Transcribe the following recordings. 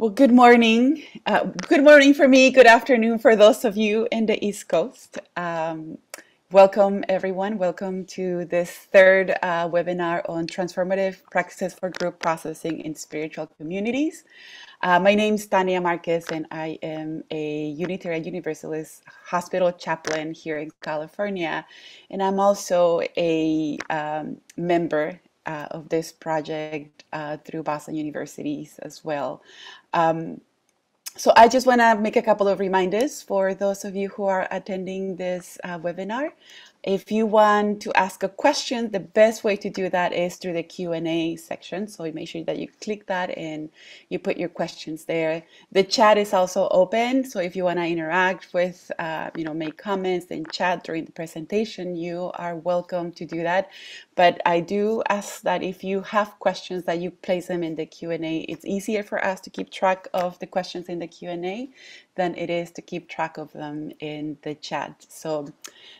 Well, good morning. Good morning for me, good afternoon for those of you in the East Coast. Welcome everyone, welcome to this third webinar on transformative practices for group processing in spiritual communities. My name is Tania Marquez and I am a Unitarian Universalist hospital chaplain here in California. And I'm also a member of this project through Boston Universities as well. So I just want to make a couple of reminders for those of you who are attending this webinar. If you want to ask a question, the best way to do that is through the Q&A section. So make sure that you click that and you put your questions there. The chat is also open. So if you want to interact with, make comments and chat during the presentation, you are welcome to do that. But I do ask that if you have questions that you place them in the Q&A. It's easier for us to keep track of the questions in the Q&A than it is to keep track of them in the chat. So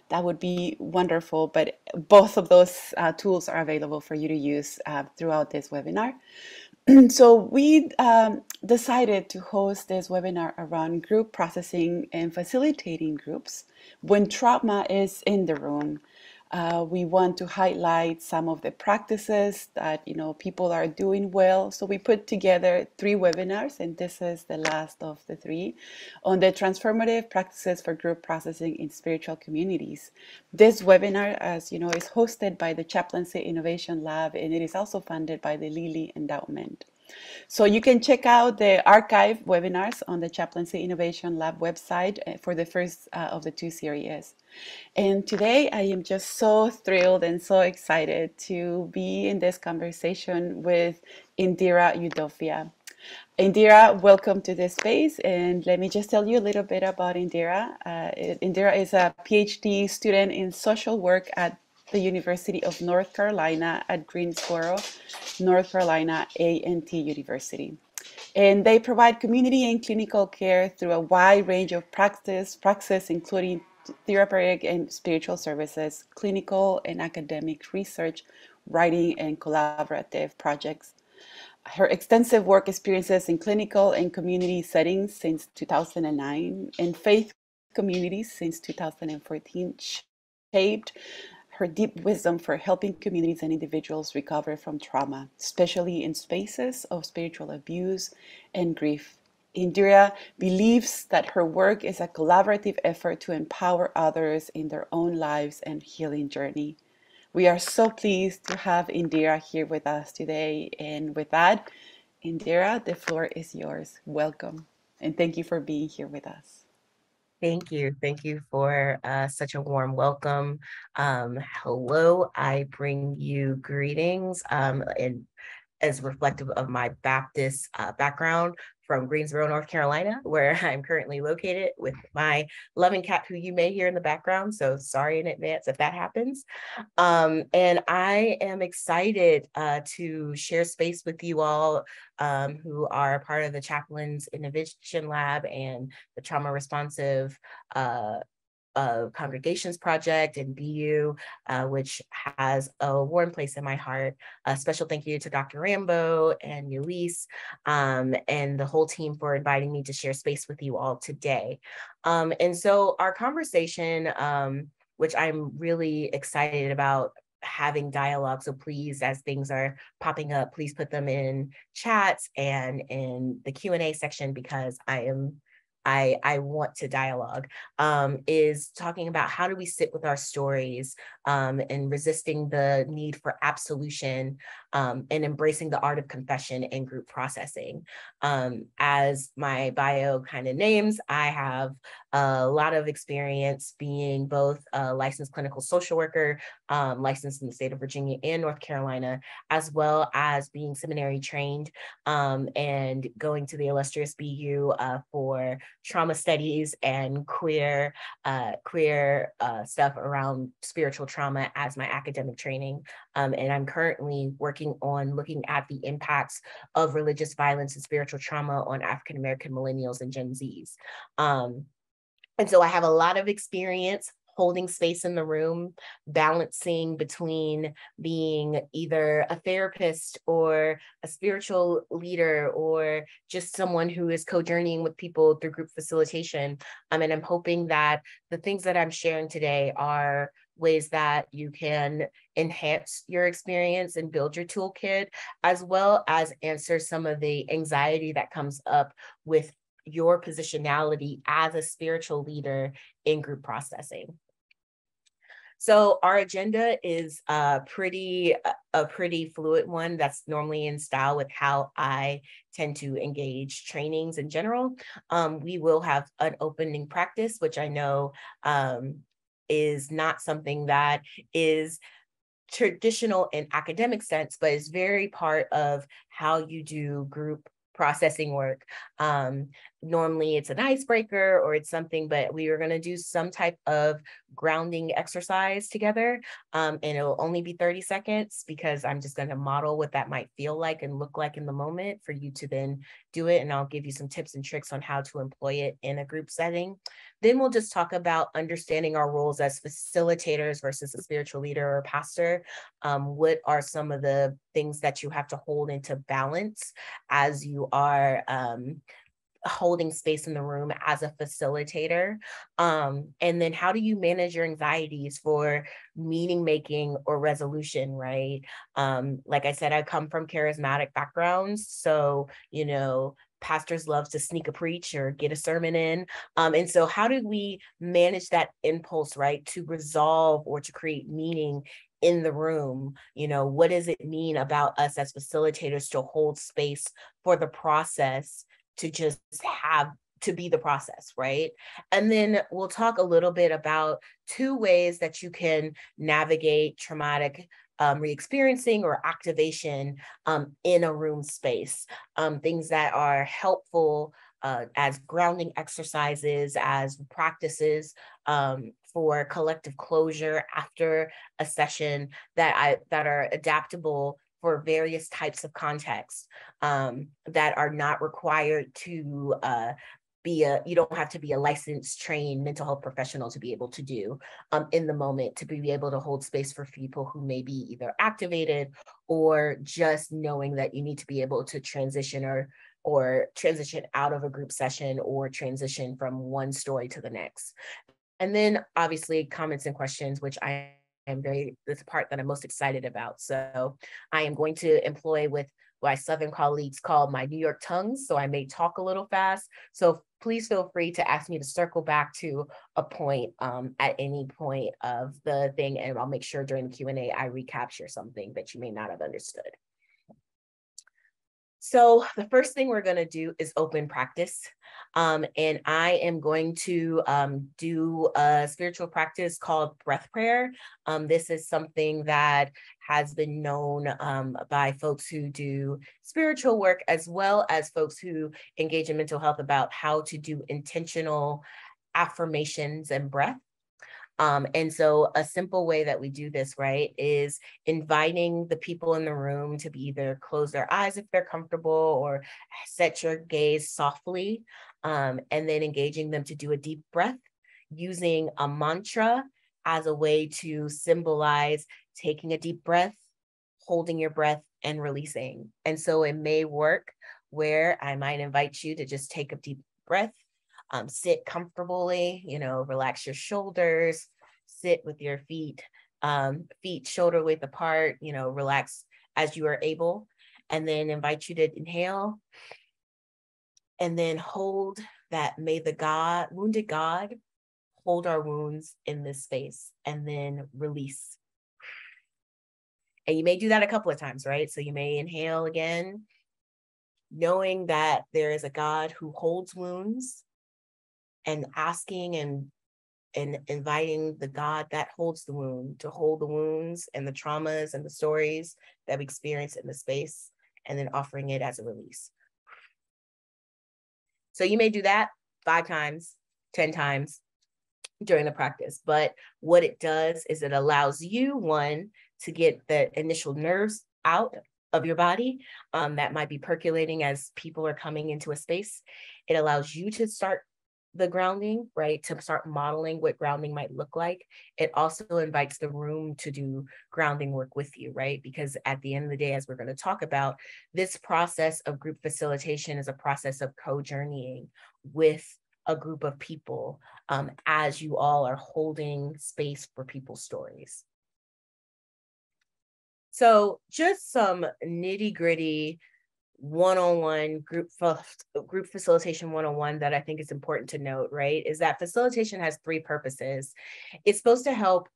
that would be wonderful, but both of those tools are available for you to use throughout this webinar. So we decided to host this webinar around group processing and facilitating groups when trauma is in the room. We want to highlight some of the practices that people are doing well. So we put together three webinars, and this is the last of the three, on the transformative practices for group processing in spiritual communities. This webinar, as you know, is hosted by the Chaplaincy Innovation Lab, and it is also funded by the Lilly Endowment. So you can check out the archive webinars on the Chaplaincy Innovation Lab website for the first of the two series. And today I am just so thrilled and so excited to be in this conversation with Indira Udofia. Indira, welcome to this space, and let me just tell you a little bit about Indira. Indira is a PhD student in social work at the University of North Carolina at Greensboro, North Carolina A&T University. And they provide community and clinical care through a wide range of practices including therapeutic and spiritual services, clinical and academic research, writing, and collaborative projects. Her extensive work experiences in clinical and community settings since 2009 and faith communities since 2014 shaped her deep wisdom for helping communities and individuals recover from trauma, especially in spaces of spiritual abuse and grief. Indira believes that her work is a collaborative effort to empower others in their own lives and healing journey. We are so pleased to have Indira here with us today. And with that, Indira, the floor is yours. Welcome. And thank you for being here with us. Thank you. Thank you for such a warm welcome. Hello, I bring you greetings and as reflective of my Baptist background from Greensboro, North Carolina, where I'm currently located with my loving cat who you may hear in the background. So sorry in advance if that happens. And I am excited to share space with you all who are part of the Chaplain's Innovation Lab and the Trauma Responsive of Congregations Project and BU, which has a warm place in my heart. A special thank you to Dr. Rambo and Ulyse and the whole team for inviting me to share space with you all today. And so our conversation, which I'm really excited about having dialogue, so please, as things are popping up, please put them in chats and in the Q&A section, because I want to dialogue, is talking about how do we sit with our stories and resisting the need for absolution and embracing the art of confession and group processing. As my bio kind of names, I have a lot of experience being both a licensed clinical social worker, licensed in the state of Virginia and North Carolina, as well as being seminary trained and going to the illustrious BU for trauma studies and queer stuff around spiritual trauma as my academic training. And I'm currently working on looking at the impacts of religious violence and spiritual trauma on African-American millennials and Gen Zs. And so I have a lot of experience holding space in the room, balancing between being either a therapist or a spiritual leader or just someone who is co-journeying with people through group facilitation. And I'm hoping that the things that I'm sharing today are ways that you can enhance your experience and build your toolkit, as well as answer some of the anxiety that comes up with your positionality as a spiritual leader in group processing. So our agenda is a pretty fluid one that's normally in style with how I tend to engage trainings in general. We will have an opening practice, which I know is not something that is traditional in academic sense, but is very part of how you do group processing work. Normally it's an icebreaker or it's something, but we are going to do some type of grounding exercise together. And it'll only be 30 seconds because I'm just going to model what that might feel like and look like in the moment for you to then do it. And I'll give you some tips and tricks on how to employ it in a group setting. Then we'll just talk about understanding our roles as facilitators versus a spiritual leader or pastor. What are some of the things that you have to hold into balance as you are holding space in the room as a facilitator? And then how do you manage your anxieties for meaning making or resolution, right? Like I said, I come from charismatic backgrounds. So, you know, pastors love to sneak a preach or get a sermon in. And so how do we manage that impulse, right, to resolve or to create meaning in the room? You know, what does it mean about us as facilitators to hold space for the process to just have to be the process, right? And then we'll talk a little bit about two ways that you can navigate traumatic re-experiencing or activation in a room space, things that are helpful as grounding exercises, as practices for collective closure after a session that are adaptable for various types of contexts, that are not required to you don't have to be a licensed, trained mental health professional to be able to do in the moment, to be able to hold space for people who may be either activated or just knowing that you need to be able to transition or transition out of a group session or transition from one story to the next. And then obviously comments and questions, which this is the part that I'm most excited about. So I am going to employ with my Southern colleagues call my New York tongues. So I may talk a little fast. So please feel free to ask me to circle back to a point at any point of the thing. And I'll make sure during the Q&A, I recapture something that you may not have understood. So the first thing we're going to do is open practice. And I am going to do a spiritual practice called breath prayer. This is something that has been known by folks who do spiritual work, as well as folks who engage in mental health, about how to do intentional affirmations and breath. And so a simple way that we do this, right, is inviting the people in the room to either close their eyes if they're comfortable or set your gaze softly, and then engaging them to do a deep breath using a mantra as a way to symbolize taking a deep breath, holding your breath, and releasing. And so it may work where I might invite you to just take a deep breath. Sit comfortably, you know, relax your shoulders, sit with your feet, shoulder width apart, you know, relax as you are able, and then invite you to inhale and then hold that. May the God, wounded God, hold our wounds in this space, and then release. And you may do that a couple of times, right? So you may inhale again, knowing that there is a God who holds wounds, and asking and inviting the God that holds the wound to hold the wounds and the traumas and the stories that we experience in the space, and then offering it as a release. So you may do that 5 times, 10 times during the practice, but what it does is it allows you, one, to get the initial nerves out of your body that might be percolating as people are coming into a space. It allows you to start the grounding, right, to start modeling what grounding might look like. It also invites the room to do grounding work with you, right? Because at the end of the day, as we're going to talk about, this process of group facilitation is a process of co-journeying with a group of people as you all are holding space for people's stories. So just some nitty-gritty one-on-one group facilitation one-on-one that I think is important to note, right, is that facilitation has three purposes. It's supposed to help,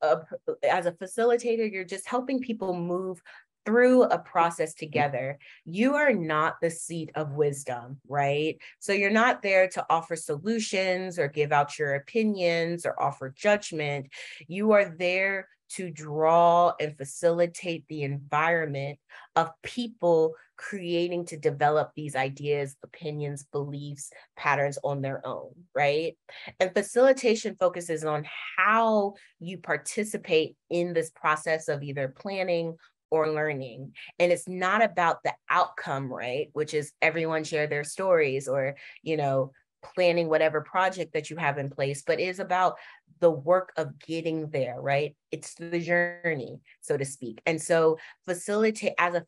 as a facilitator, you're just helping people move through a process together. You are not the seat of wisdom, right? So you're not there to offer solutions or give out your opinions or offer judgment. You are there to draw and facilitate the environment of people creating to develop these ideas, opinions, beliefs, patterns on their own, right? And facilitation focuses on how you participate in this process of either planning or learning. And it's not about the outcome, right? Which is everyone share their stories or, you know, planning whatever project that you have in place, but is about the work of getting there, right? It's the journey, so to speak. And so as a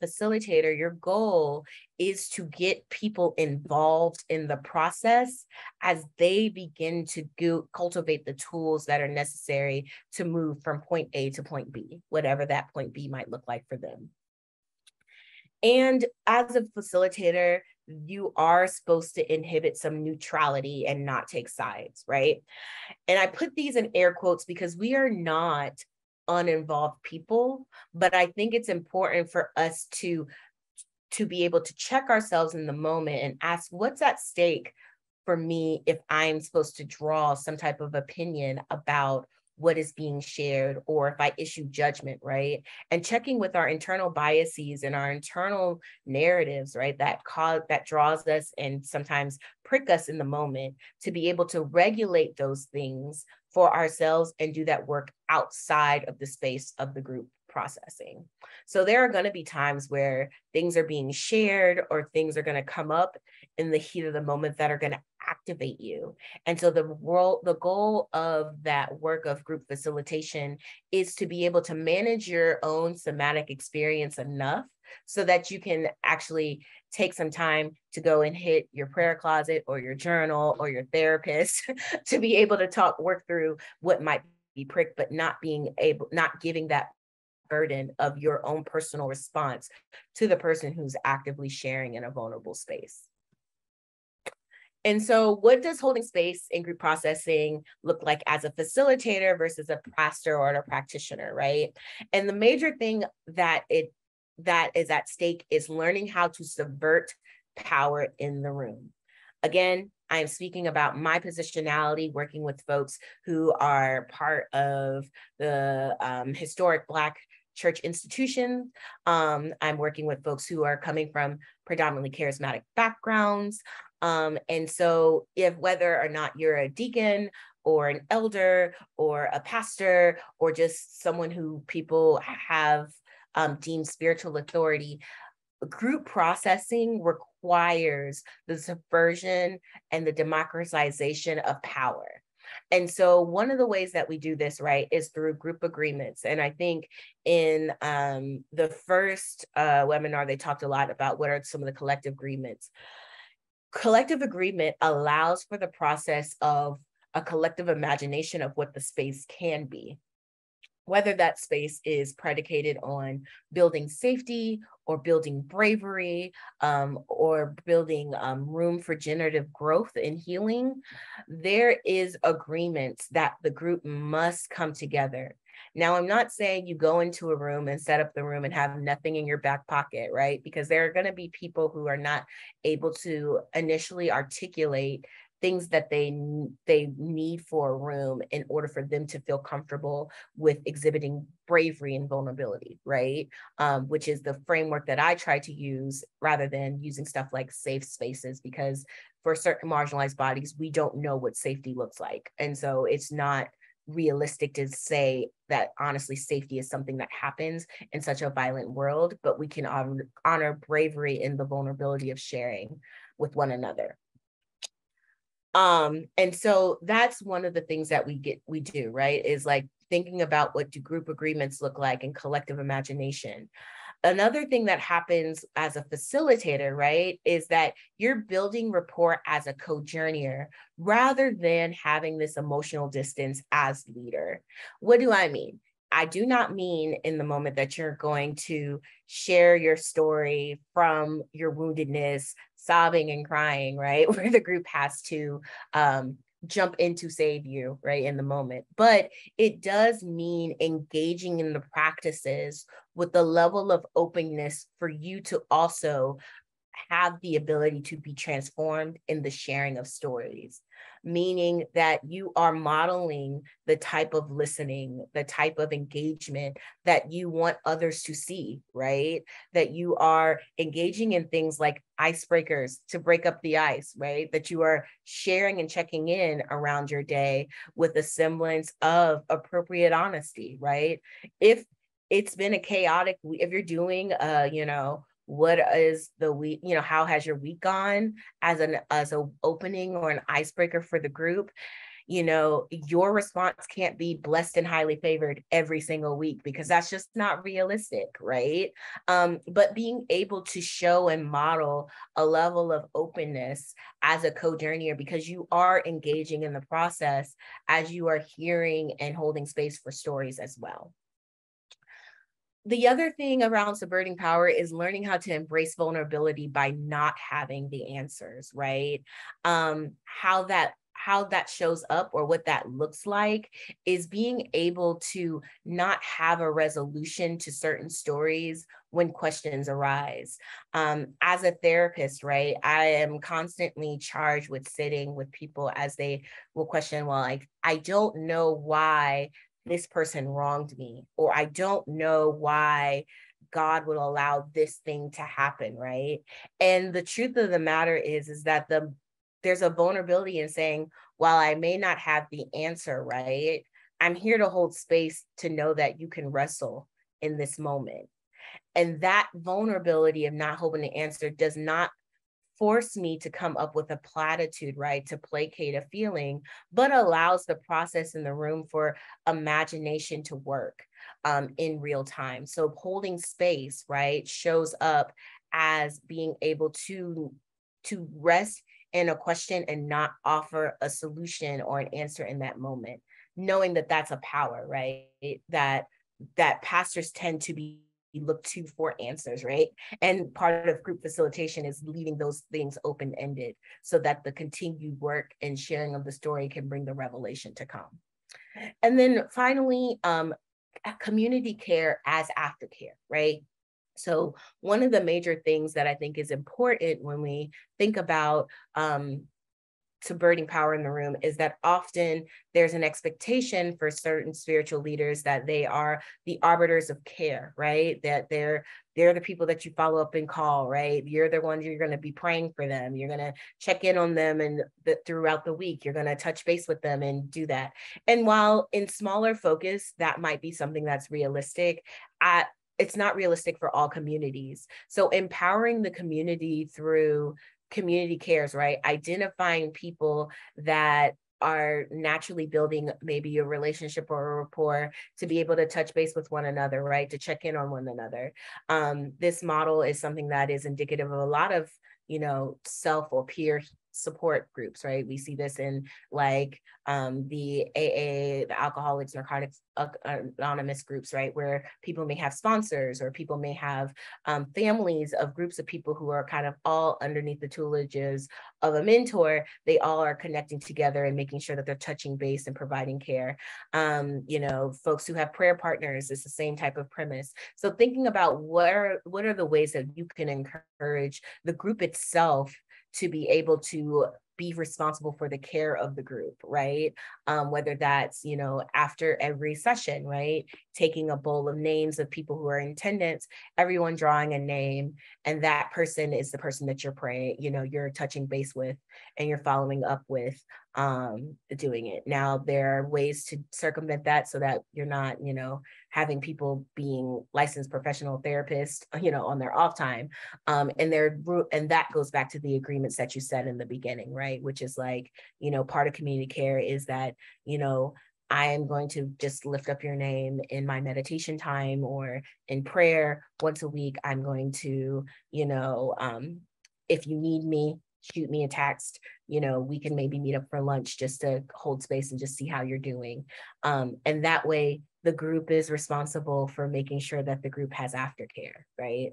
facilitator, your goal is to get people involved in the process as they begin to cultivate the tools that are necessary to move from point A to point B, whatever that point B might look like for them. And as a facilitator, you are supposed to inhibit some neutrality and not take sides, right? And I put these in air quotes because we are not uninvolved people, but I think it's important for us to be able to check ourselves in the moment and ask what's at stake for me if I'm supposed to draw some type of opinion about what is being shared, or if I issue judgment, right? And checking with our internal biases and our internal narratives, right? That draws us and sometimes prick us in the moment to be able to regulate those things for ourselves and do that work outside of the space of the group processing. So there are going to be times where things are being shared or things are going to come up in the heat of the moment that are going to activate you. And so the goal of that work of group facilitation is to be able to manage your own somatic experience enough so that you can actually take some time to go and hit your prayer closet or your journal or your therapist to be able to work through what might be pricked, but not giving that burden of your own personal response to the person who's actively sharing in a vulnerable space. And so what does holding space in group processing look like as a facilitator versus a pastor or a practitioner, right? And the major thing that is at stake is learning how to subvert power in the room. Again, I am speaking about my positionality, working with folks who are part of the historic Black church institution. I'm working with folks who are coming from predominantly charismatic backgrounds. And so whether or not you're a deacon or an elder or a pastor or just someone who people have deemed spiritual authority, group processing requires the subversion and the democratization of power. And so one of the ways that we do this, right, is through group agreements. And I think in the first webinar, they talked a lot about what are some of the collective agreements. Collective agreement allows for the process of a collective imagination of what the space can be, whether that space is predicated on building safety or building bravery or building room for generative growth and healing. There is agreements that the group must come together. Now, I'm not saying you go into a room and set up the room and have nothing in your back pocket, right? Because there are going to be people who are not able to initially articulate things that they need for a room in order for them to feel comfortable with exhibiting bravery and vulnerability, right? Which is the framework that I try to use rather than using stuff like safe spaces, because for certain marginalized bodies, we don't know what safety looks like. And so it's not realistic to say that honestly safety is something that happens in such a violent world, but we can honor bravery and the vulnerability of sharing with one another. And so that's one of the things that we do, right, is like thinking about what do group agreements look like and collective imagination. Another thing that happens as a facilitator, right, is that you're building rapport as a co-journeyer rather than having this emotional distance as leader. What do I mean? I do not mean in the moment that you're going to share your story from your woundedness, sobbing and crying, right, where the group has to jump in to save you, right, in the moment. But it does mean engaging in the practices with the level of openness for you to also have the ability to be transformed in the sharing of stories, meaning that you are modeling the type of listening, the type of engagement that you want others to see, right? That you are engaging in things like icebreakers to break up the ice, right? That you are sharing and checking in around your day with a semblance of appropriate honesty, right? If it's been a chaotic, if you're doing, what is the week, how has your week gone as an opening or an icebreaker for the group, your response can't be blessed and highly favored every single week because that's just not realistic, right? But being able to show and model a level of openness as a co-journeyer, because you are engaging in the process as you are hearing and holding space for stories as well. The other thing around subverting power is learning how to embrace vulnerability by not having the answers, right? How that shows up or what that looks like is being able to not have a resolution to certain stories when questions arise. As a therapist, right, I am constantly charged with sitting with people as they will question, well, like, I don't know why this person wronged me, or I don't know why God would allow this thing to happen, right? And the truth of the matter is that there's a vulnerability in saying, while I may not have the answer, right, I'm here to hold space to know that you can wrestle in this moment. And that vulnerability of not holding the answer does not force me to come up with a platitude, right, to placate a feeling, but allows the process in the room for imagination to work in real time. So holding space, right, shows up as being able to rest in a question and not offer a solution or an answer in that moment, knowing that that's a power, right, that pastors tend to be look to for answers, right? And part of group facilitation is leaving those things open-ended so that the continued work and sharing of the story can bring the revelation to come. And then finally, community care as aftercare, right? So one of the major things that I think is important when we think about subverting power in the room is that often there's an expectation for certain spiritual leaders that they are the arbiters of care, right? That they're the people that you follow up and call, right? You're the ones, you're going to be praying for them. You're going to check in on them and throughout the week, you're going to touch base with them and do that. And while in smaller focus, that might be something that's realistic, it's not realistic for all communities. So empowering the community through community cares, right? Identifying people that are naturally building maybe a relationship or a rapport to be able to touch base with one another, right? To check in on one another. This model is something that is indicative of a lot of, self or peer support groups, right? We see this in like the AA, the Alcoholics, Narcotics Anonymous groups, right? Where people may have sponsors or people may have families of groups of people who are kind of all underneath the tutelages of a mentor. They all are connecting together and making sure that they're touching base and providing care. Folks who have prayer partners, it's the same type of premise. So thinking about what are the ways that you can encourage the group itself to be able to be responsible for the care of the group, right? Whether that's, after every session, right? taking a bowl of names of people who are in attendance, everyone drawing a name, and that person is the person that you're praying, you know, you're touching base with and you're following up with doing it. Now, there are ways to circumvent that so that you're not, you know, having people being licensed professional therapists, you know, on their off time. And that goes back to the agreements that you said in the beginning, right? Which is like, you know, part of community care is that, you know, I am going to just lift up your name in my meditation time or in prayer once a week. I'm going to, you know, if you need me, shoot me a text, you know, we can maybe meet up for lunch just to hold space and just see how you're doing. And that way the group is responsible for making sure that the group has aftercare, right?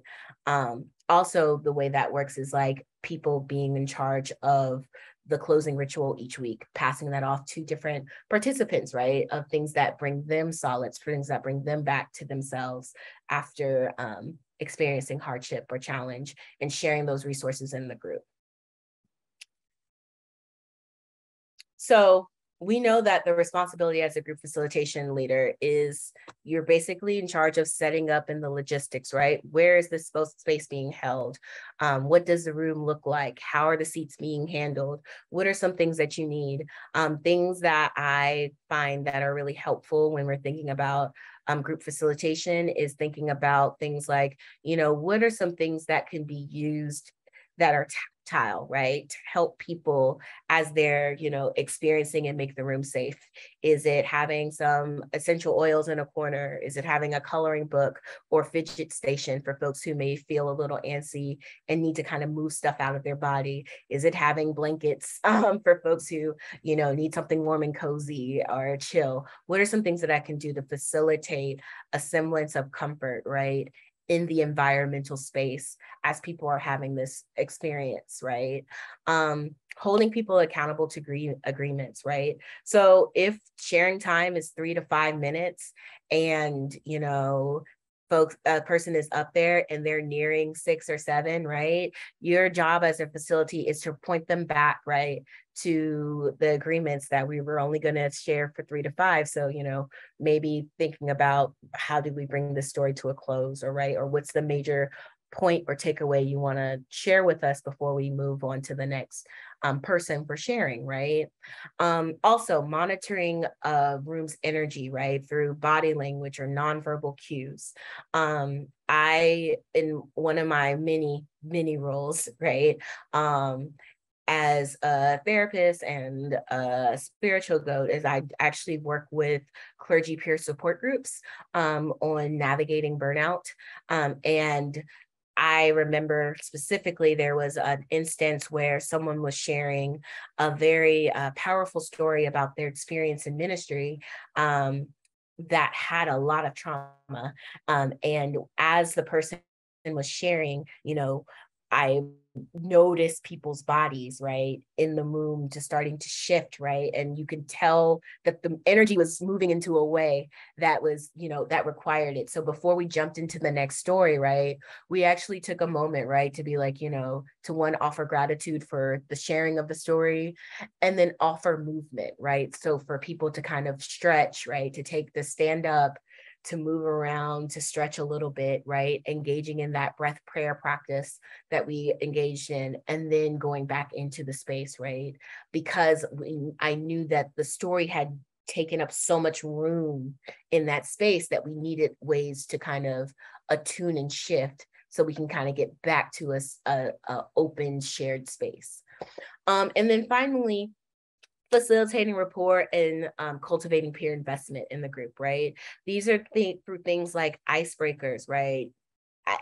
Also, the way that works is like people being in charge of the closing ritual each week, passing that off to different participants, right? Of things that bring them solids, things that bring them back to themselves after experiencing hardship or challenge, and sharing those resources in the group. So we know that the responsibility as a group facilitation leader is you're basically in charge of setting up in the logistics, right? Where is this space being held? What does the room look like? How are the seats being handled? What are some things that you need? Things that I find that are really helpful when we're thinking about group facilitation is thinking about things like, you know, what are some things that can be used that are tactile, right? To help people as they're, you know, experiencing and make the room safe. Is it having some essential oils in a corner? Is it having a coloring book or fidget station for folks who may feel a little antsy and need to kind of move stuff out of their body? Is it having blankets for folks who, you know, need something warm and cozy or chill? What are some things that I can do to facilitate a semblance of comfort, right? In the environmental space as people are having this experience, right? Holding people accountable to agreements, right? So if sharing time is 3 to 5 minutes and, you know, folks, a person is up there and they're nearing 6 or 7, right? Your job as a facility is to point them back, right, to the agreements that we were only going to share for 3 to 5. So, you know, maybe thinking about how do we bring this story to a close, or right, or what's the major point or takeaway you want to share with us before we move on to the next person for sharing, right? Also monitoring room's energy, right, through body language or nonverbal cues. I, in one of my many, many roles, right, as a therapist and a spiritual guide, is I actually work with clergy peer support groups on navigating burnout. And I remember specifically there was an instance where someone was sharing a very powerful story about their experience in ministry that had a lot of trauma. And as the person was sharing, you know, I noticed people's bodies, right, in the room just starting to shift, right? And you can tell that the energy was moving into a way that was, you know, that required it. So before we jumped into the next story, right, we actually took a moment, right, to be like, you know, to one, offer gratitude for the sharing of the story, and then offer movement, right? So for people to kind of stretch, right, to take the stand up, to move around, to stretch a little bit, right? Engaging in that breath prayer practice that we engaged in, and then going back into the space, right? Because I knew that the story had taken up so much room in that space that we needed ways to kind of attune and shift so we can kind of get back to a open shared space. And then finally, facilitating rapport and cultivating peer investment in the group, right? These are through things like icebreakers, right?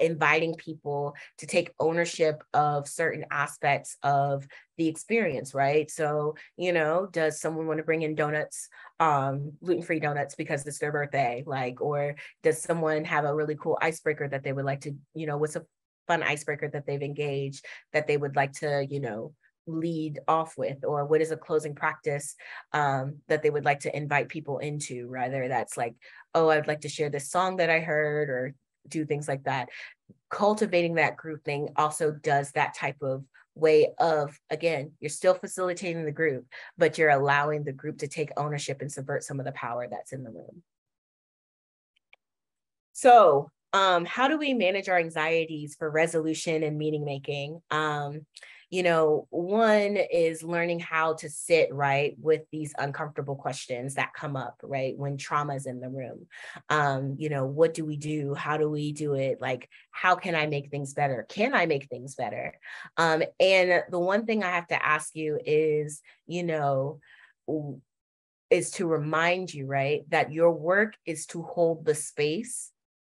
Inviting people to take ownership of certain aspects of the experience, right? So, you know, does someone want to bring in donuts, gluten-free donuts because it's their birthday? Like, or does someone have a really cool icebreaker that they would like to, you know, what's a fun icebreaker that they've engaged that they would like to, you know, lead off with, or what is a closing practice that they would like to invite people into, rather that's like, oh, I'd like to share this song that I heard, or do things like that. Cultivating that group thing also does that type of way of, again, you're still facilitating the group, but you're allowing the group to take ownership and subvert some of the power that's in the room. So how do we manage our anxieties for resolution and meaning making? You know, one is learning how to sit right with these uncomfortable questions that come up, right, when trauma is in the room. You know, what do we do? How do we do it? Like, how can I make things better? Can I make things better? And the one thing I have to ask you is, you know, is to remind you, right, that your work is to hold the space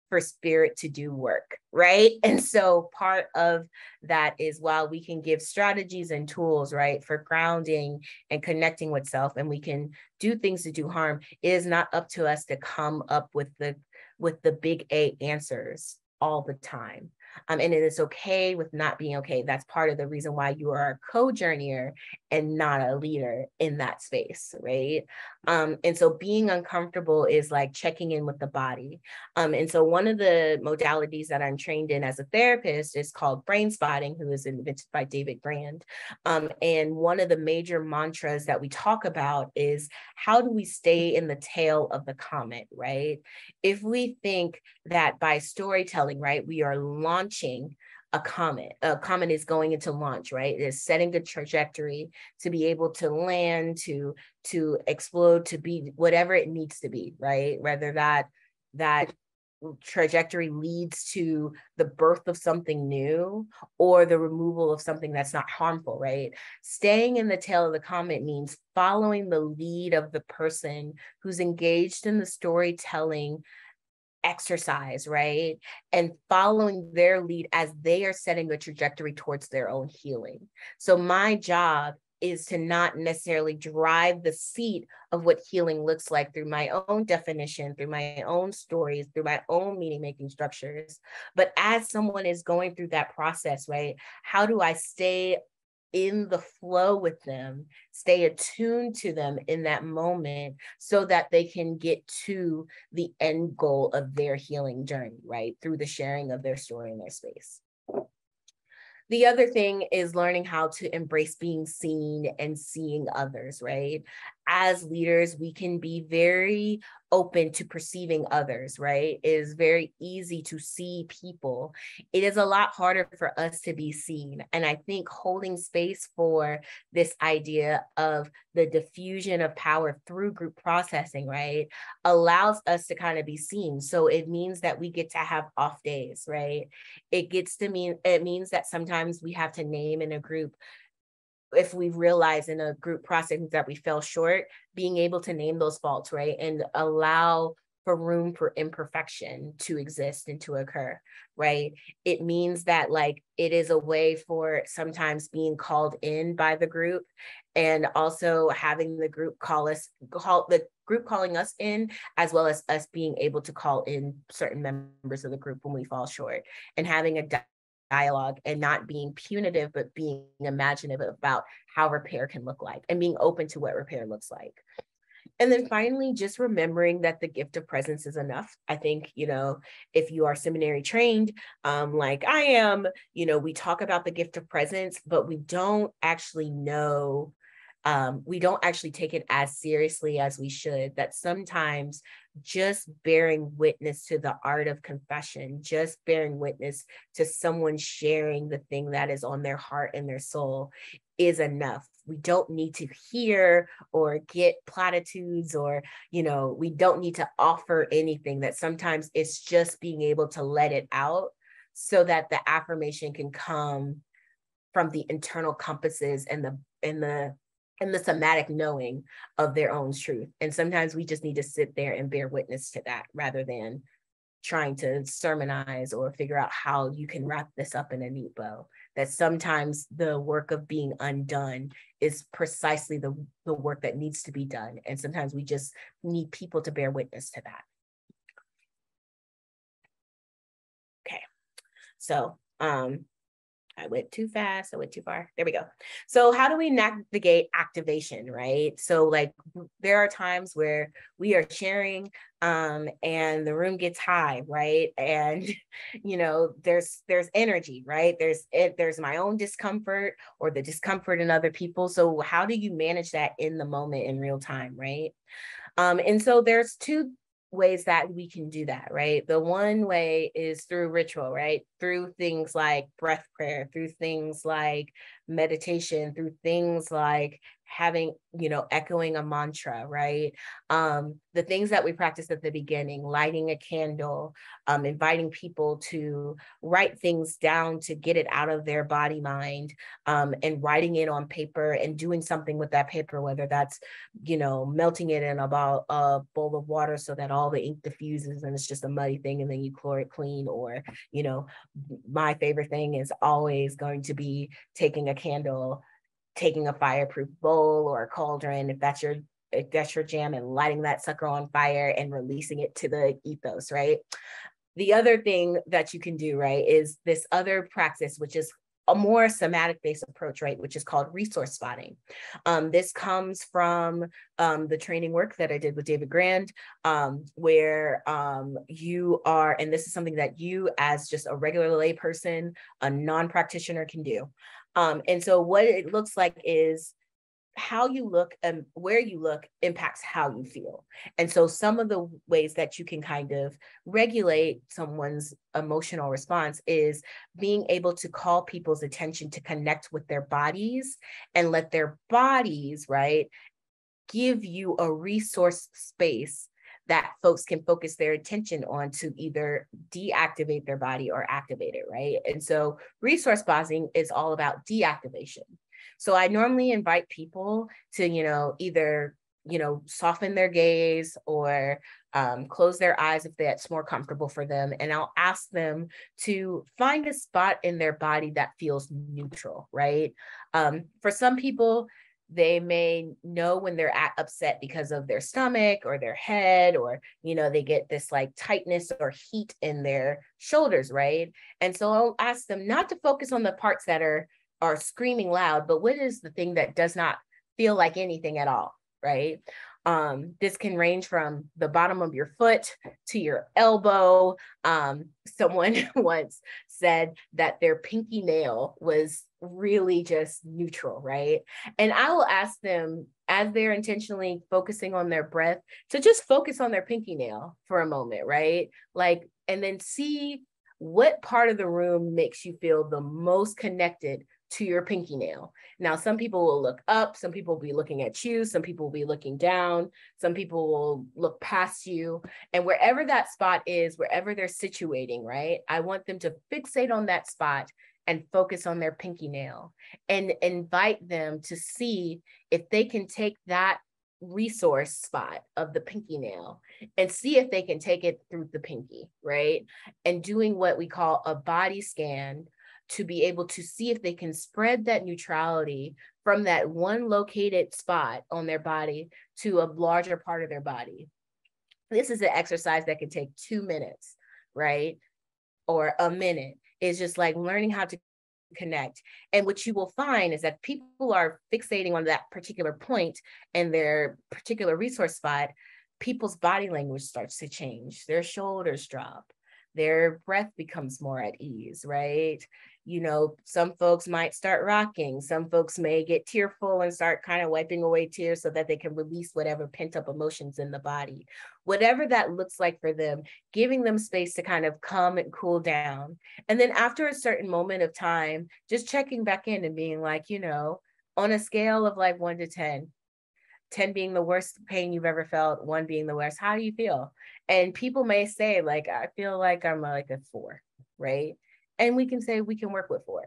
for spirit to do work, right? And so part of that is, while we can give strategies and tools, right, for grounding and connecting with self, and we can do things to do harm, it is not up to us to come up with the big A answers all the time. And it is okay with not being okay. That's part of the reason why you are a co-journeyer and not a leader in that space, right? And so being uncomfortable is like checking in with the body. And so one of the modalities that I'm trained in as a therapist is called brain spotting, who is invented by David Grand. And one of the major mantras that we talk about is, how do we stay in the tail of the comet, right? If we think that by storytelling, right, we are launching a comet is going into launch, right? It is setting the trajectory to be able to land, to explode, to be whatever it needs to be, right? Whether that trajectory leads to the birth of something new or the removal of something that's not harmful, right? Staying in the tail of the comet means following the lead of the person who's engaged in the storytelling exercise, right? And following their lead as they are setting a trajectory towards their own healing. So my job is to not necessarily drive the seat of what healing looks like through my own definition, through my own stories, through my own meaning-making structures. But as someone is going through that process, right, how do I stay in the flow with them, stay attuned to them in that moment so that they can get to the end goal of their healing journey, right? Through the sharing of their story and their space. The other thing is learning how to embrace being seen and seeing others, right? As leaders, we can be very open to perceiving others, right? It is very easy to see people. It is a lot harder for us to be seen. And I think holding space for this idea of the diffusion of power through group processing, right, allows us to kind of be seen. So it means that we get to have off days, right? It means that sometimes we have to name in a group, if we realize in a group process that we fell short, being able to name those faults, right? And allow for room for imperfection to exist and to occur, right? It means that, like, it is a way for sometimes being called in by the group, and also having the group calling us in, as well as us being able to call in certain members of the group when we fall short, and having a dialogue and not being punitive, but being imaginative about how repair can look like and being open to what repair looks like. And then finally, just remembering that the gift of presence is enough. I think, you know, if you are seminary trained, like I am, you know, we talk about the gift of presence, but we don't actually know, we don't actually take it as seriously as we should, that sometimes just bearing witness to the art of confession, just bearing witness to someone sharing the thing that is on their heart and their soul is enough. We don't need to hear or get platitudes, or, you know, we don't need to offer anything, that sometimes it's just being able to let it out so that the affirmation can come from the internal compasses and the somatic knowing of their own truth. And sometimes we just need to sit there and bear witness to that rather than trying to sermonize or figure out how you can wrap this up in a neat bow. That sometimes the work of being undone is precisely the work that needs to be done. And sometimes we just need people to bear witness to that. Okay, so, I went too fast, I went too far. There we go. So how do we navigate activation, right? So, like, there are times where we are sharing and the room gets high, right? And, you know, there's energy, right? There's my own discomfort or the discomfort in other people. So how do you manage that in the moment in real time, right? And so there's two ways that we can do that, right? The one way is through ritual, right? Through things like breath prayer, through things like meditation, through things like having, you know, echoing a mantra, right? The things that we practiced at the beginning, lighting a candle, inviting people to write things down to get it out of their body mind, and writing it on paper and doing something with that paper, whether that's, you know, melting it in about a bowl of water so that all the ink diffuses and it's just a muddy thing and then you chlor it clean, or, you know, my favorite thing is always going to be taking a candle, taking a fireproof bowl or a cauldron, if that's your jam, and lighting that sucker on fire and releasing it to the ethos, right? The other thing that you can do, right, is this other practice, which is a more somatic-based approach, right, which is called resource spotting. This comes from the training work that I did with David Grand, where you are, and this is something that you as just a regular lay person, a non-practitioner can do. And so what it looks like is how you look and where you look impacts how you feel. And so some of the ways that you can kind of regulate someone's emotional response is being able to call people's attention to connect with their bodies and let their bodies, right, give you a resource space that folks can focus their attention on to either deactivate their body or activate it, right? And so resource spotting is all about deactivation. So I normally invite people to, you know, either, you know, soften their gaze or close their eyes if that's more comfortable for them. And I'll ask them to find a spot in their body that feels neutral, right? For some people, they may know when they're upset because of their stomach or their head, or, you know, they get this like tightness or heat in their shoulders, right? And so I'll ask them not to focus on the parts that are screaming loud, but what is the thing that does not feel like anything at all, right? This can range from the bottom of your foot to your elbow. Someone once said that their pinky nail was really just neutral, right? And I will ask them, as they're intentionally focusing on their breath, to just focus on their pinky nail for a moment, right? Like, and then see what part of the room makes you feel the most connected to your pinky nail. Now, some people will look up, some people will be looking at you, some people will be looking down, some people will look past you. And wherever that spot is, wherever they're situating, right, I want them to fixate on that spot and focus on their pinky nail and invite them to see if they can take that resource spot of the pinky nail and see if they can take it through the pinky, right? And doing what we call a body scan to be able to see if they can spread that neutrality from that one located spot on their body to a larger part of their body. This is an exercise that can take 2 minutes, right? Or a minute. It's just like learning how to connect. And what you will find is that people are fixating on that particular point and their particular resource spot, people's body language starts to change. Their shoulders drop. Their breath becomes more at ease, right? You know, some folks might start rocking. Some folks may get tearful and start kind of wiping away tears so that they can release whatever pent up emotions in the body. Whatever that looks like for them, giving them space to kind of come and cool down. And then after a certain moment of time, just checking back in and being like, you know, on a scale of like 1 to 10, 10 being the worst pain you've ever felt, 1 being the worst, how do you feel? And people may say like, I feel like I'm like a 4, right? And we can say we can work with 4.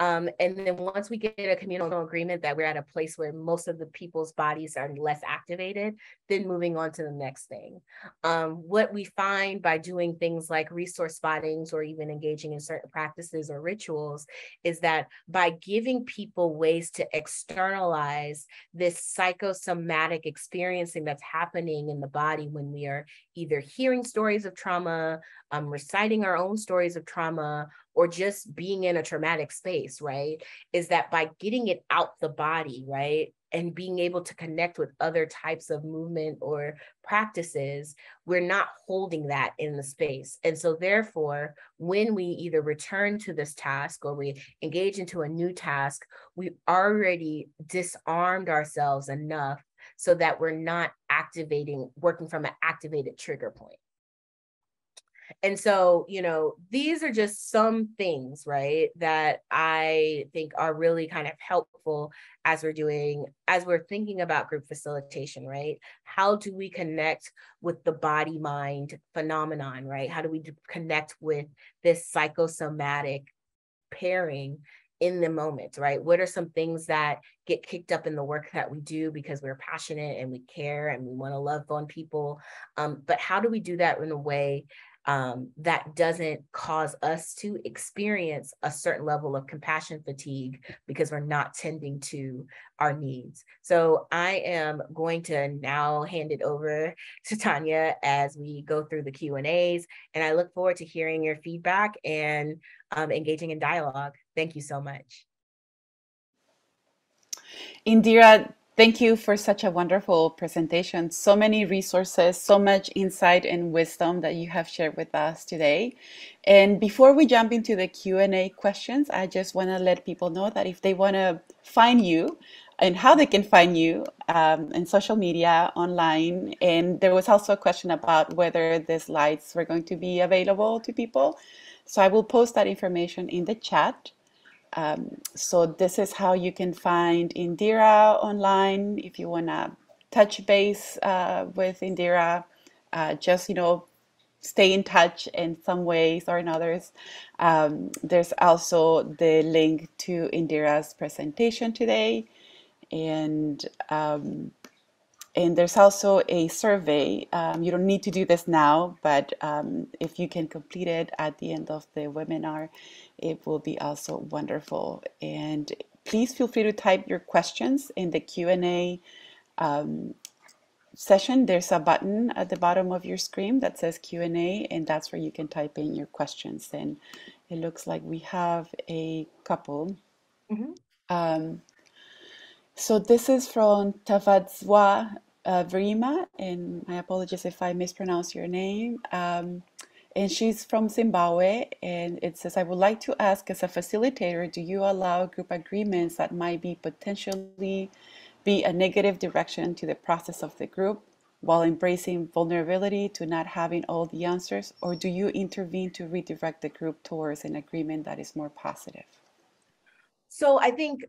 And then once we get a communal agreement that we're at a place where most of the people's bodies are less activated, then moving on to the next thing. What we find by doing things like resource spottings or even engaging in certain practices or rituals is that by giving people ways to externalize this psychosomatic experiencing that's happening in the body when we are either hearing stories of trauma, reciting our own stories of trauma, or just being in a traumatic space, right? Is that by getting it out the body, right? And being able to connect with other types of movement or practices, we're not holding that in the space. And so therefore, when we either return to this task or we engage into a new task, we already disarmed ourselves enough so that we're not activating, working from an activated trigger point. And so, you know, these are just some things, right, that I think are really kind of helpful as we're doing, as we're thinking about group facilitation, right? How do we connect with the body-mind phenomenon, right? How do we connect with this psychosomatic pairing in the moment, right? What are some things that get kicked up in the work that we do because we're passionate and we care and we want to love on people? But how do we do that in a way that doesn't cause us to experience a certain level of compassion fatigue because we're not tending to our needs? So I am going to now hand it over to Tania as we go through the Q&As, and I look forward to hearing your feedback and engaging in dialogue. Thank you so much. Indira, thank you for such a wonderful presentation. So many resources, so much insight and wisdom that you have shared with us today. And before we jump into the Q&A questions, I just want to let people know that if they want to find you and how they can find you in social media, online. And there was also a question about whether the slides were going to be available to people. So I will post that information in the chat. So this is how you can find Indira online. If you want to touch base with Indira, just, you know, stay in touch in some ways or in others. There's also the link to Indira's presentation today. And there's also a survey. You don't need to do this now, but if you can complete it at the end of the webinar, it will be also wonderful. And please feel free to type your questions in the Q&A session. There's a button at the bottom of your screen that says Q&A, and that's where you can type in your questions. And it looks like we have a couple. Mm-hmm. So this is from Tafadzwa Vrima, and my apologies if I mispronounce your name. And she's from Zimbabwe, and it says, I would like to ask, as a facilitator, do you allow group agreements that might be potentially be a negative direction to the process of the group while embracing vulnerability to not having all the answers, or do you intervene to redirect the group towards an agreement that is more positive? So I think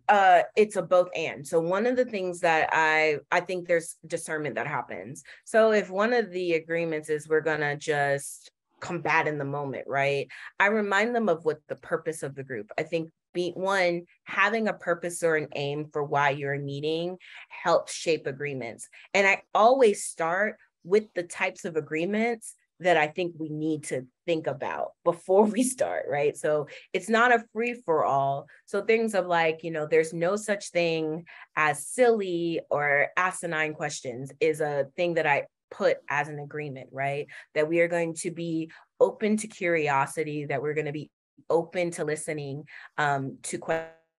it's a both and. So one of the things that I think there's discernment that happens. So if one of the agreements is we're gonna just combat in the moment, right? I remind them of what the purpose of the group. I think one, having a purpose or an aim for why you're meeting helps shape agreements. And I always start with the types of agreements that I think we need to think about before we start, right? So it's not a free-for-all. So things of like, you know, there's no such thing as silly or asinine questions is a thing that I put as an agreement, right? That we are going to be open to curiosity, that we're going to be open to listening to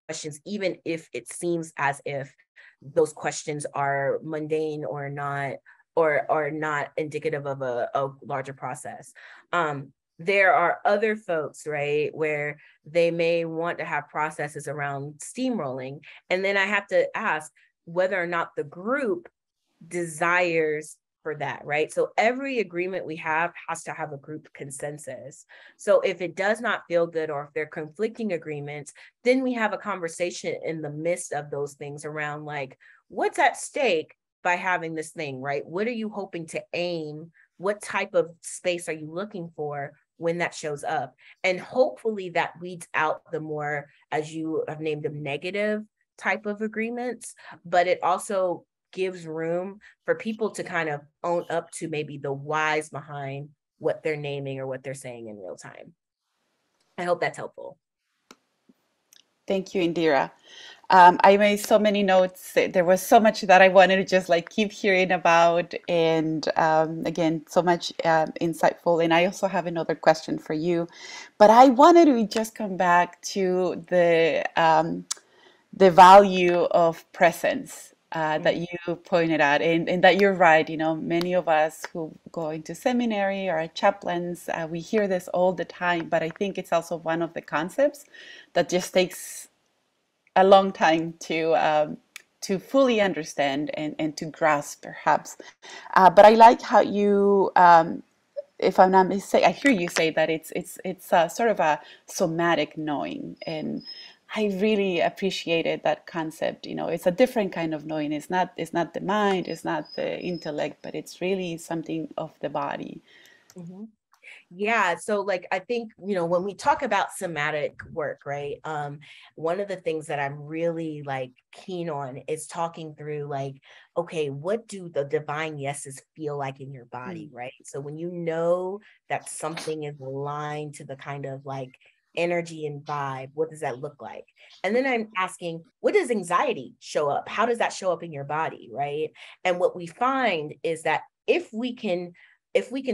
questions, even if it seems as if those questions are mundane or not, or not indicative of a larger process. There are other folks, right, where they may want to have processes around steamrolling. And then I have to ask whether or not the group desires for that, right? So every agreement we have has to have a group consensus. So if it does not feel good, or if they're conflicting agreements, then we have a conversation in the midst of those things around like, what's at stake by having this thing, right? What are you hoping to aim? What type of space are you looking for when that shows up? And hopefully that weeds out the more, as you have named them, negative type of agreements, but it also gives room for people to kind of own up to maybe the whys behind what they're naming or what they're saying in real time. I hope that's helpful. Thank you, Indira. I made so many notes. There was so much that I wanted to just like keep hearing about. And again, so much insightful. And I also have another question for you, but I wanted to just come back to the value of presence that you pointed out, and that you're right. You know, many of us who go into seminary or are chaplains, we hear this all the time, but I think it's also one of the concepts that just takes a long time to fully understand and to grasp, perhaps. But I like how you, if I'm not mistaken, I hear you say that it's sort of a somatic knowing, and I really appreciated that concept. You know, it's a different kind of knowing. It's not the mind, it's not the intellect, but it's really something of the body. Mm-hmm. Yeah. So like, I think, you know, when we talk about somatic work, right, one of the things that I'm really like keen on is talking through like, okay, what do the divine yeses feel like in your body? Right. So when you know that something is aligned to the kind of like energy and vibe, what does that look like? And then I'm asking, what does anxiety show up? How does that show up in your body? Right. And what we find is that if we can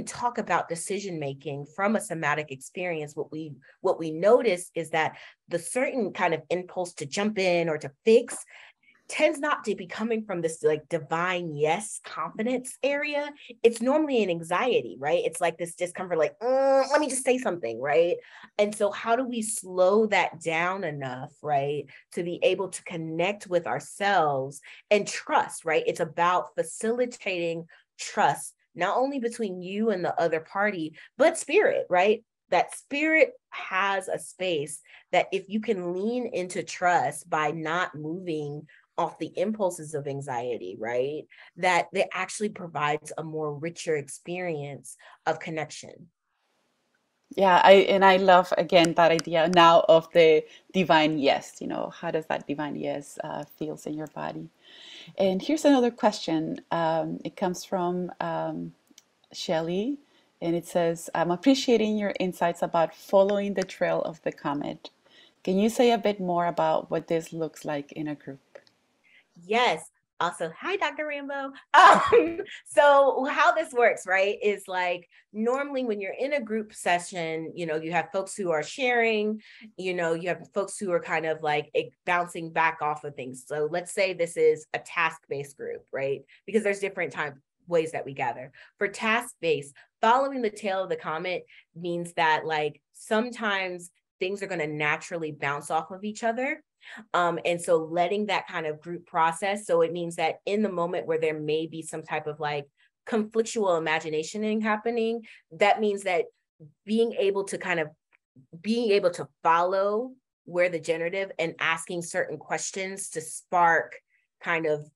talk about decision-making from a somatic experience, what we notice is that the certain kind of impulse to jump in or to fix tends not to be coming from this like divine yes confidence area. It's normally an anxiety, right? It's like this discomfort, like, let me just say something, right? And so how do we slow that down enough, right, to be able to connect with ourselves and trust, right? It's about facilitating trust, not only between you and the other party, but spirit, right? That spirit has a space that if you can lean into trust by not moving off the impulses of anxiety, right? That it actually provides a more richer experience of connection. Yeah, I love, again, that idea now of the divine yes. You know, how does that divine yes feels in your body? And here's another question. It comes from Shelley, and it says, I'm appreciating your insights about following the trail of the comet. Can you say a bit more about what this looks like in a group? Yes. Also, hi, Dr. Rambo. So how this works, right, is like normally when you're in a group session, you know, you have folks who are sharing, you know, you have folks who are kind of like bouncing back off of things. So let's say this is a task-based group, right, because there's different ways that we gather. For task-based, following the tail of the comet means that like sometimes things are going to naturally bounce off of each other. And so letting that kind of group process. So it means that in the moment where there may be some type of like conflictual imagination happening, that means that being able to follow where the generative and asking certain questions to spark kind of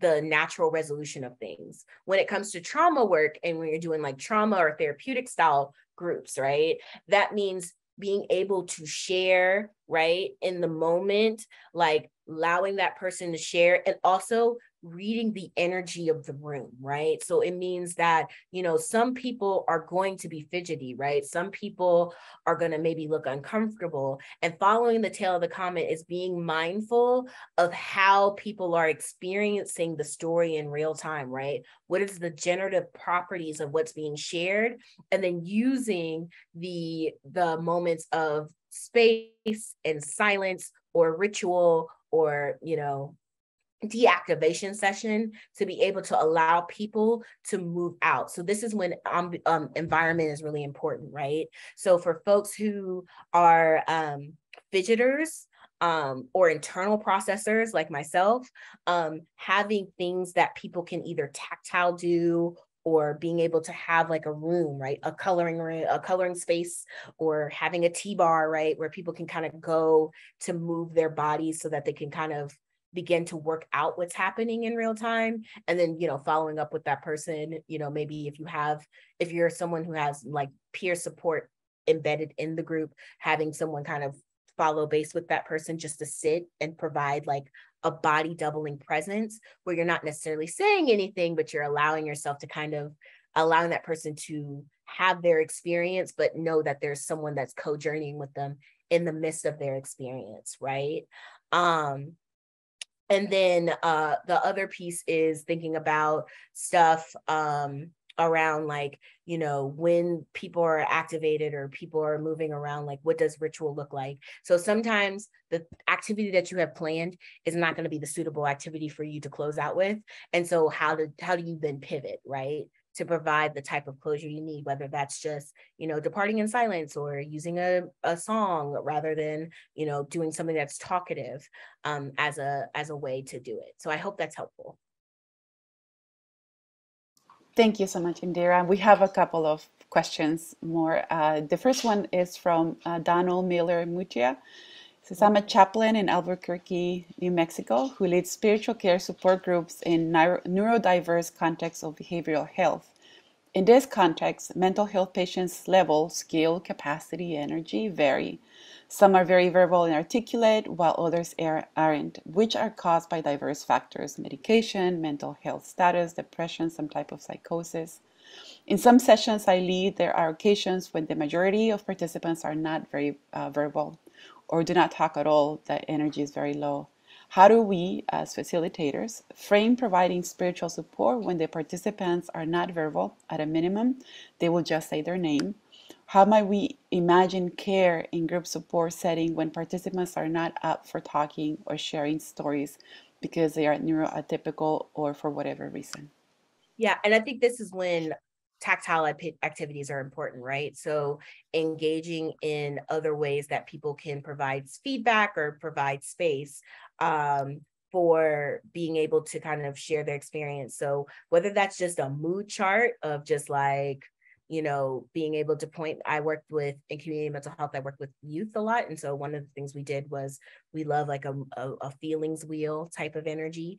the natural resolution of things. When it comes to trauma work and when you're doing like trauma or therapeutic style groups, right? That means being able to share, right, in the moment, like allowing that person to share and also reading the energy of the room, right? So it means that, you know, some people are going to be fidgety, right? Some people are going to maybe look uncomfortable, and following the tail of the comet is being mindful of how people are experiencing the story in real time, right? What is the generative properties of what's being shared? And then using the moments of space and silence or ritual or, you know, deactivation session to be able to allow people to move out. So this is when environment is really important, right? So for folks who are fidgeters or internal processors like myself, having things that people can either tactile do or being able to have like a room, right? A coloring room, a coloring space, or having a tea bar, right? Where people can kind of go to move their bodies so that they can kind of begin to work out what's happening in real time. And then, you know, following up with that person, you know, maybe if you're someone who has like peer support embedded in the group, having someone kind of follow base with that person just to sit and provide like a body doubling presence where you're not necessarily saying anything, but you're allowing yourself to kind of allowing that person to have their experience, but know that there's someone that's co-journeying with them in the midst of their experience, right? And then the other piece is thinking about stuff around like, you know, when people are activated or people are moving around, like what does ritual look like? So sometimes the activity that you have planned is not going to be the suitable activity for you to close out with. And so how do you then pivot, right? to provide the type of closure you need, whether that's just, departing in silence or using a song rather than, doing something that's talkative as a way to do it. So I hope that's helpful. Thank you so much, Indira. We have a couple of questions more. The first one is from Donald Miller Muchia. It says, I'm a chaplain in Albuquerque, New Mexico, who leads spiritual care support groups in neurodiverse contexts of behavioral health. In this context, mental health patients' level, skill, capacity, energy vary. Some are very verbal and articulate, while others aren't, which are caused by diverse factors: medication, mental health status, depression, some type of psychosis. In some sessions I lead, there are occasions when the majority of participants are not very verbal or do not talk at all. That energy is very low. How do we, as facilitators, frame providing spiritual support when the participants are not verbal? At a minimum, they will just say their name. How might we imagine care in group support setting when participants are not up for talking or sharing stories because they are neuroatypical or for whatever reason? Yeah, and I think this is when tactile activities are important, right? So engaging in other ways that people can provide feedback or provide space for being able to kind of share their experience. So whether that's just a mood chart of just like, being able to point, I worked with, in community mental health, I worked with youth a lot. And so one of the things we did was we love like a feelings wheel type of energy.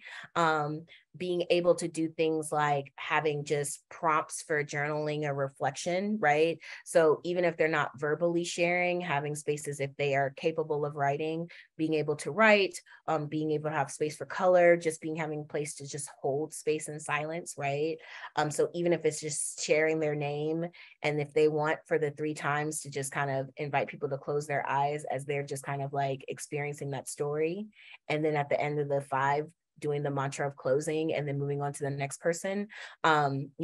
Being able to do things like having just prompts for journaling or reflection, right? So even if they're not verbally sharing, having spaces if they are capable of writing, being able to write, being able to have space for color, just having a place to just hold space in silence, right? So even if it's just sharing their name, and if they want for the 3 times to just kind of invite people to close their eyes as they're just kind of like experiencing that story. And then at the end of the 5, doing the mantra of closing and then moving on to the next person. One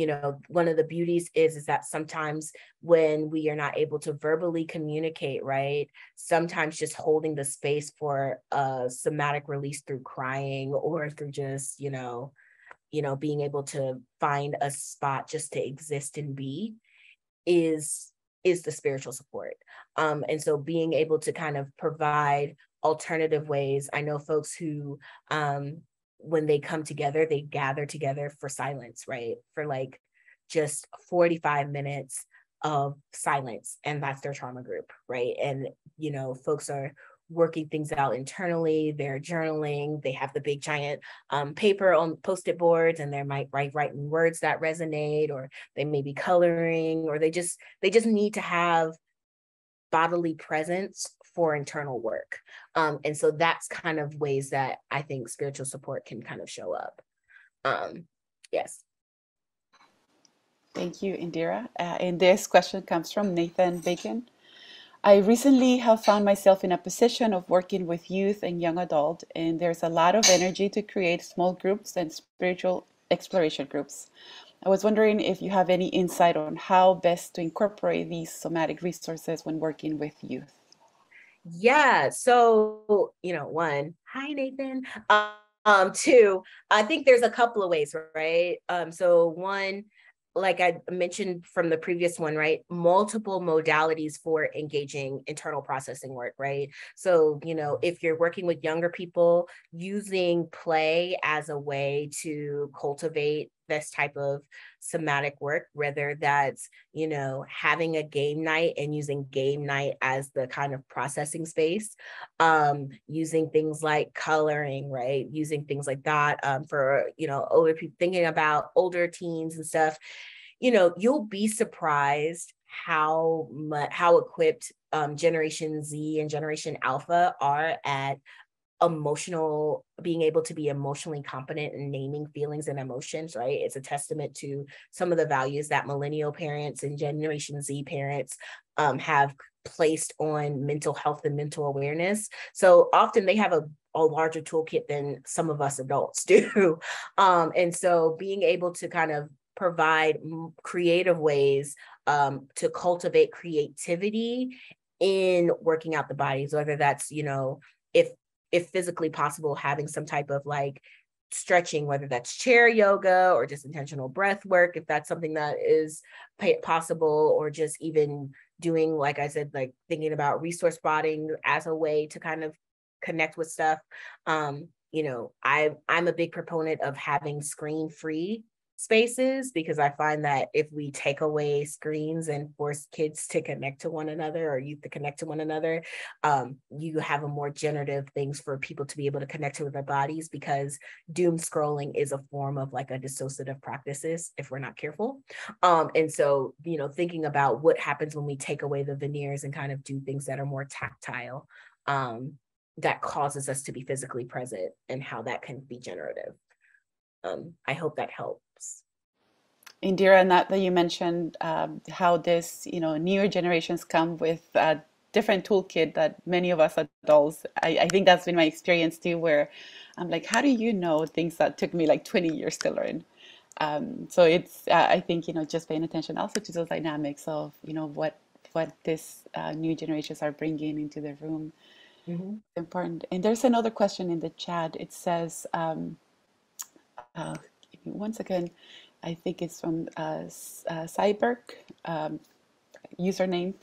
of the beauties is that sometimes when we are not able to verbally communicate, right, sometimes just holding the space for a somatic release through crying or through just, being able to find a spot just to exist and be is the spiritual support. And so being able to kind of provide alternative ways. I know folks who, when they come together, they gather together for silence, right? For like just 45 minutes of silence, and that's their trauma group, right? And, folks are working things out internally, they're journaling, they have the big giant paper on post-it boards, and they might writing words that resonate, or they may be coloring, or they just need to have bodily presence for internal work. And so that's kind of ways that I think spiritual support can kind of show up. Yes. Thank you, Indira. And this question comes from Nathan Bacon. I recently have found myself in a position of working with youth and young adult, and there's a lot of energy to create small groups and spiritual exploration groups. I was wondering if you have any insight on how best to incorporate these somatic resources when working with youth. Yeah, so, 1, hi Nathan. 2, I think there's a couple of ways, right? So 1, like I mentioned from the previous one, right? Multiple modalities for engaging internal processing work, right? So, if you're working with younger people, using play as a way to cultivate this type of somatic work, whether that's, having a game night and using game night as the kind of processing space, using things like coloring, right? Using things like that for, older people, thinking about older teens and stuff, you'll be surprised how equipped Generation Z and Generation Alpha are at being able to be emotionally competent and naming feelings and emotions, right? It's a testament to some of the values that millennial parents and Generation Z parents have placed on mental health and mental awareness. So often they have a larger toolkit than some of us adults do. And so being able to kind of provide creative ways to cultivate creativity in working out the bodies, whether that's, if physically possible, having some type of like stretching, whether that's chair yoga or just intentional breath work, if that's something that is possible, or just even doing, like I said, like thinking about resource spotting as a way to kind of connect with stuff. You know, I'm a big proponent of having screen-free spaces, because I find that if we take away screens and force kids to connect to one another, or youth to connect to one another, you have a more generative things for people to be able to connect to with their bodies, because doom scrolling is a form of like a dissociative practices if we're not careful. And so, you know, thinking about what happens when we take away the veneers and kind of do things that are more tactile, that causes us to be physically present, and how that can be generative. I hope that helps. Indira, and that you mentioned how this, you know, newer generations come with a different toolkit that many of us adults, I think that's been my experience too, where I'm like, how do you know things that took me like 20 years to learn? So it's, I think, you know, just paying attention also to those dynamics of, you know, what these new generations are bringing into the room. Mm-hmm. Important. And there's another question in the chat. It says, once again, I think it's from Cyberg, username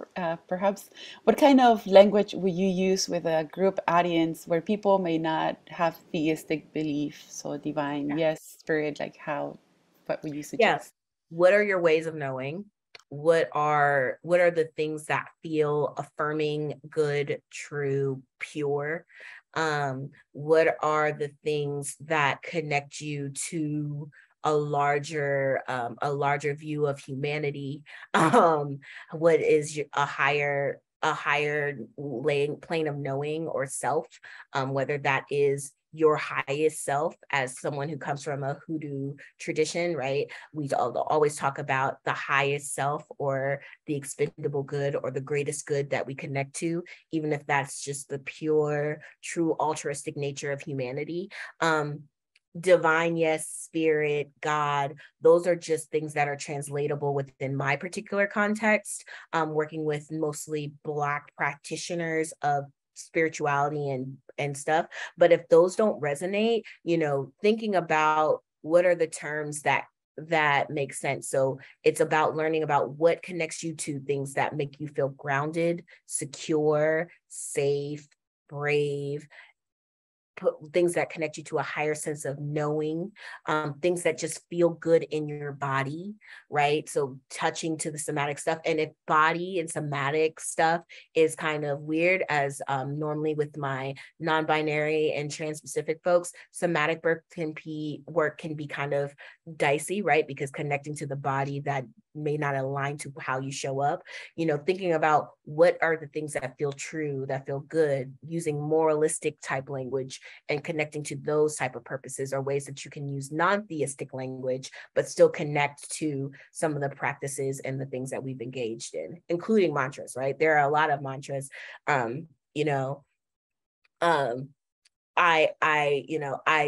perhaps. What kind of language would you use with a group audience where people may not have theistic belief? So divine, yes, spirit, like how, what would you suggest? Yes. What are your ways of knowing? What are the things that feel affirming, good, true, pure? What are the things that connect you to a larger view of humanity? What is a higher plane of knowing or self, whether that is your highest self as someone who comes from a Hoodoo tradition, right? We always talk about the highest self or the expendable good or the greatest good that we connect to, even if that's just the pure, true altruistic nature of humanity. Divine, yes, spirit, God, those are just things that are translatable within my particular context, working with mostly Black practitioners of spirituality and stuff. But if those don't resonate, you know, thinking about what are the terms that makes sense. So it's about learning about what connects you to things that make you feel grounded, secure, safe, brave, things that connect you to a higher sense of knowing, things that just feel good in your body, right? So touching to the somatic stuff. And if body and somatic stuff is kind of weird, as normally with my non-binary and trans-specific folks, somatic work can be kind of dicey, right? Because connecting to the body that may not align to how you show up, you know, thinking about what are the things that feel true, that feel good, using moralistic type language and connecting to those type of purposes, are ways that you can use non-theistic language, but still connect to some of the practices and the things that we've engaged in, including mantras, right? There are a lot of mantras, you know, I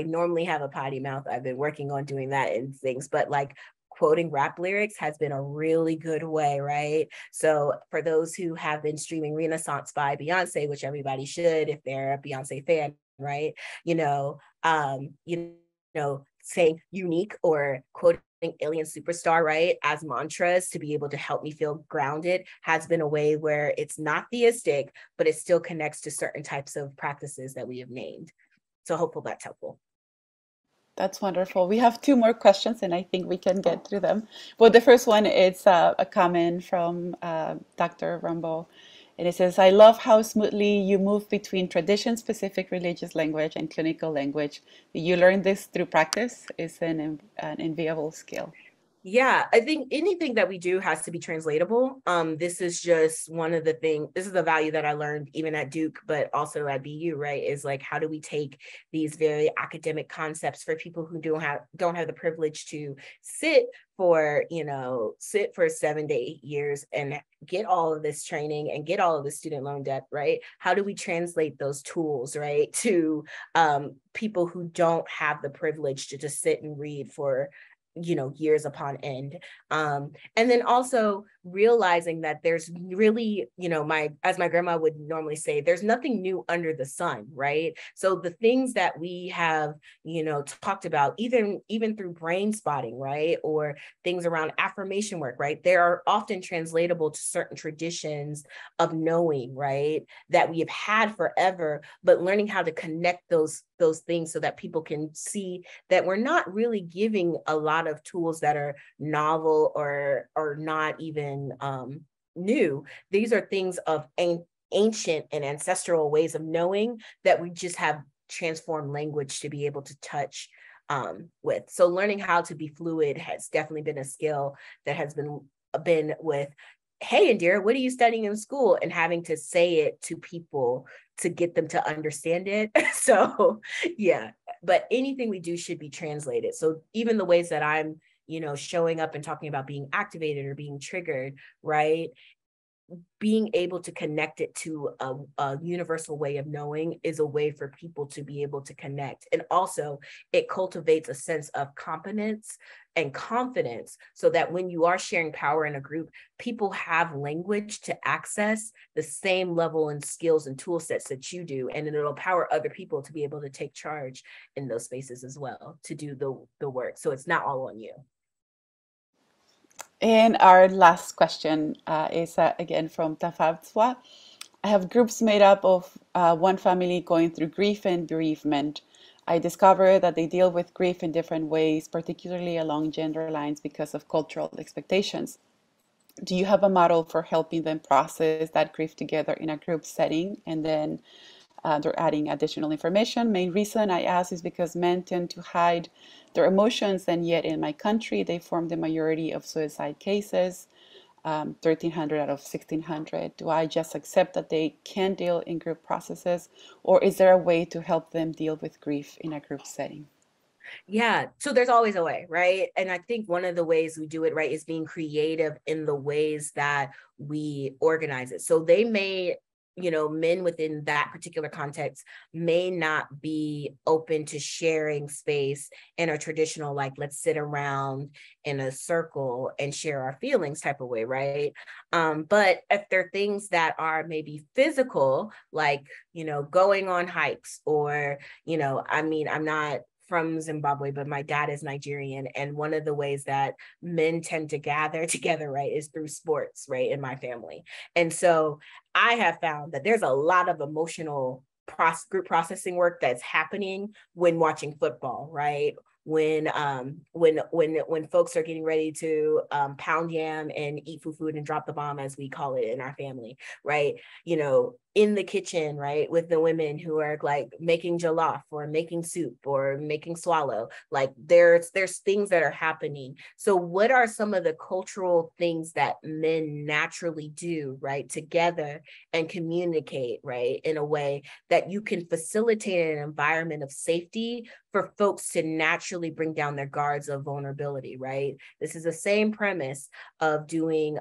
normally have a potty mouth. I've been working on doing that and things, but like quoting rap lyrics has been a really good way, right? So for those who have been streaming Renaissance by Beyoncé, which everybody should if they're a Beyoncé fan, right? You know, saying unique or quoting Alien Superstar, right, as mantras to be able to help me feel grounded has been a way where it's not theistic, but it still connects to certain types of practices that we have named. So hopeful that's helpful. That's wonderful. We have two more questions, and I think we can get through them. Well, the first one is a comment from Dr. Rambo, and it says, I love how smoothly you move between tradition-specific religious language and clinical language. You learn this through practice. It's an enviable skill. Yeah, I think anything that we do has to be translatable. This is just one of the things, this is the value that I learned even at Duke, but also at BU, right? Is like, how do we take these very academic concepts for people who don't have the privilege to sit for 7 to 8 years and get all of this training and get all of the student loan debt, right? How do we translate those tools, right, to people who don't have the privilege to just sit and read for you know, years upon end. And then also realizing that there's really, you know, as my grandma would normally say, there's nothing new under the sun, right? So the things that we have, you know, talked about, even through brain spotting, right? Or things around affirmation work, right? They are often translatable to certain traditions of knowing, right? That we have had forever, but learning how to connect those things so that people can see that we're not really giving a lot of tools that are novel or not even new. These are things of ancient and ancestral ways of knowing that we just have transformed language to be able to touch with. So learning how to be fluid has definitely been a skill that has been with, hey, Indira, what are you studying in school? And having to say it to people to get them to understand it. So yeah, but anything we do should be translated. So even the ways that I'm, you know, showing up and talking about being activated or being triggered, right? Being able to connect it to a universal way of knowing is a way for people to be able to connect. And also it cultivates a sense of competence and confidence so that when you are sharing power in a group, people have language to access the same level and skills and tool sets that you do. And it'll empower other people to be able to take charge in those spaces as well, to do the work. So it's not all on you. And our last question is again from Tafadzwa. I have groups made up of one family going through grief and bereavement. I discovered that they deal with grief in different ways, particularly along gender lines because of cultural expectations. Do you have a model for helping them process that grief together in a group setting? And then they're adding additional information. Main reason I ask is because men tend to hide their emotions, and yet in my country, they form the majority of suicide cases, 1,300 out of 1,600. Do I just accept that they can deal in group processes, or is there a way to help them deal with grief in a group setting? Yeah, so there's always a way, right? And I think one of the ways we do it right is being creative in the ways that we organize it. So they may, you know, men within that particular context may not be open to sharing space in a traditional, like, let's sit around in a circle and share our feelings type of way, right? But if there are things that are maybe physical, like, you know, going on hikes or, you know, I mean, I'm not from Zimbabwe, but my dad is Nigerian. And one of the ways that men tend to gather together, right, is through sports, right, in my family. And so I have found that there's a lot of emotional group processing work that's happening when watching football, right? When folks are getting ready to pound yam and eat food and drop the bomb, as we call it in our family, right? You know, in the kitchen, right, with the women who are like making jollof or making soup or making swallow, like there's things that are happening. So what are some of the cultural things that men naturally do, right, together and communicate, right, in a way that you can facilitate an environment of safety for folks to naturally bring down their guards of vulnerability, right? This is the same premise of doing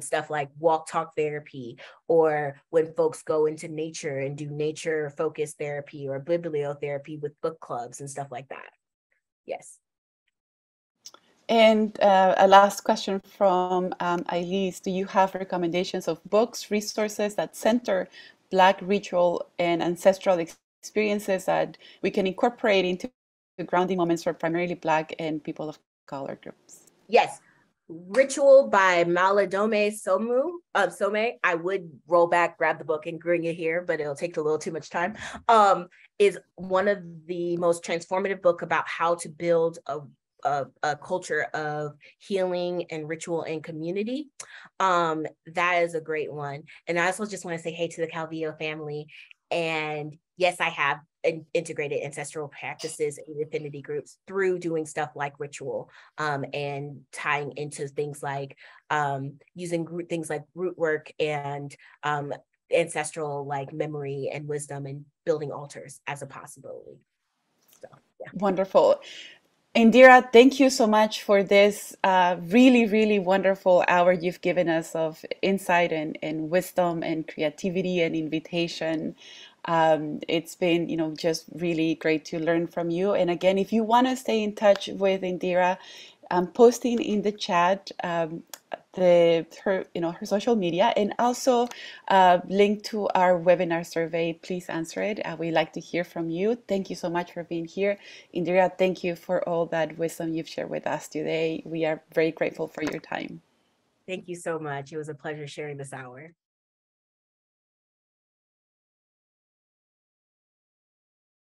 stuff like walk talk therapy, or when folks go into nature and do nature focused therapy or bibliotherapy with book clubs and stuff like that. Yes. And a last question from Ulyse. Do you have recommendations of books, resources that center Black ritual and ancestral experiences that we can incorporate into the grounding moments for primarily Black and people of color groups? Yes. Ritual by Maladome Somu. I would roll back, grab the book, and bring it here, but it'll take a little too much time. Is one of the most transformative book about how to build a culture of healing and ritual and community. That is a great one. And I also just want to say hey to the Calvillo family. And yes, I have integrated ancestral practices and affinity groups through doing stuff like ritual and tying into things like using things like root work and ancestral like memory and wisdom and building altars as a possibility. So, yeah. Wonderful. Indira, thank you so much for this really, really wonderful hour you've given us of insight and wisdom and creativity and invitation. It's been, just really great to learn from you. And again, if you want to stay in touch with Indira, I'm posting in the chat her social media, and also link to our webinar survey. Please answer it. We'd like to hear from you. Thank you so much for being here, Indira. Thank you for all that wisdom you've shared with us today. We are very grateful for your time. Thank you so much. It was a pleasure sharing this hour.